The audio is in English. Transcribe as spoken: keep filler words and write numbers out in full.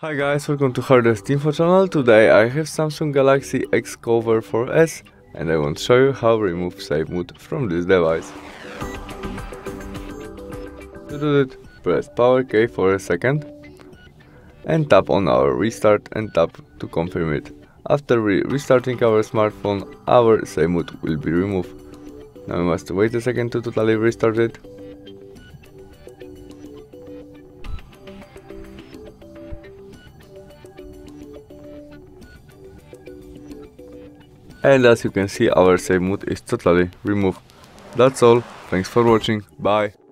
Hi guys, welcome to HardReset Info channel. Today I have Samsung Galaxy Xcover four S and I want to show you how to remove Safe Mode from this device. To do that, press power K for a second and tap on our restart and tap to confirm it. After re restarting our smartphone, our Safe Mode will be removed. Now we must wait a second to totally restart it. And as you can see, our Safe Mode is totally removed. That's all, thanks for watching, bye!